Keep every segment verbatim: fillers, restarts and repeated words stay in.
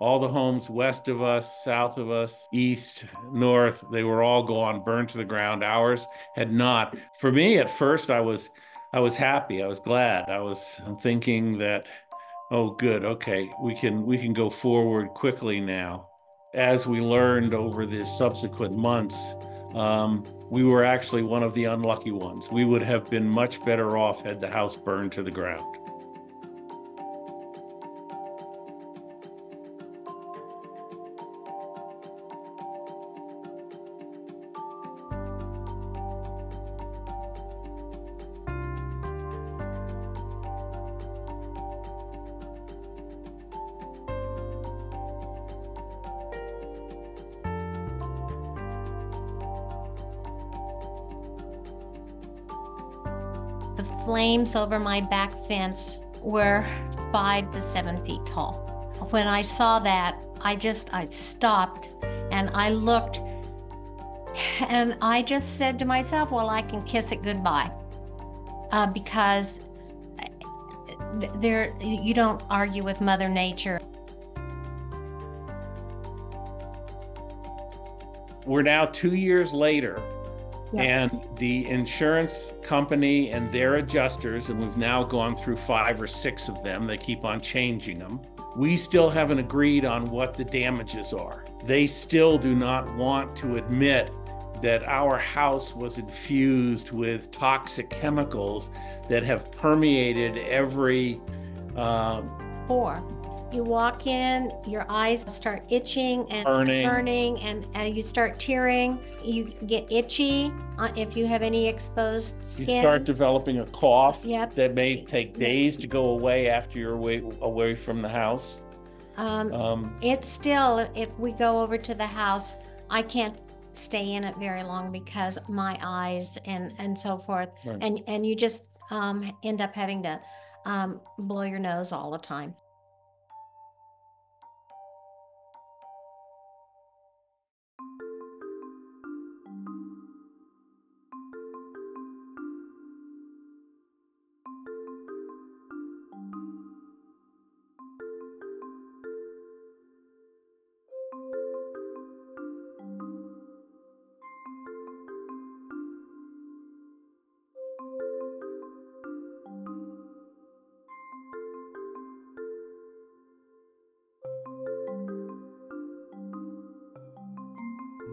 All the homes west of us, south of us, east, north, they were all gone, burned to the ground. Ours had not. For me, at first, I was, I was happy. I was glad. I was thinking that, oh, good, okay, we can, we can go forward quickly now. As we learned over the subsequent months, um, we were actually one of the unlucky ones. We would have been much better off had the house burned to the ground. The flames over my back fence were five to seven feet tall. When I saw that, I just, I stopped and I looked and I just said to myself, well, I can kiss it goodbye. Uh, because there, you don't argue with Mother Nature. We're now two years later. Yep. And the insurance company and their adjusters, and we've now gone through five or six of them, they keep on changing them. We still haven't agreed on what the damages are. They still do not want to admit that our house was infused with toxic chemicals that have permeated every... Uh, Four. You walk in, your eyes start itching and burning, burning and, and you start tearing. You get itchy uh, if you have any exposed skin. You start developing a cough yep. that may take days to go away after you're away, away from the house. Um, um, it's still, if we go over to the house, I can't stay in it very long because my eyes and, and so forth. Right. And, and you just um, end up having to um, blow your nose all the time.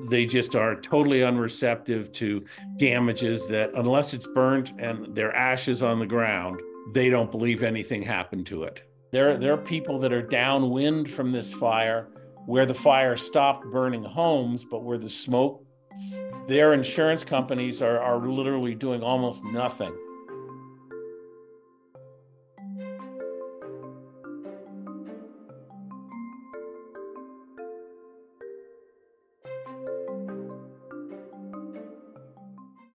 They just are totally unreceptive to damages that unless it's burnt and their ashes on the ground, they don't believe anything happened to it. There, there are people that are downwind from this fire where the fire stopped burning homes, but where the smoke, their insurance companies are, are literally doing almost nothing.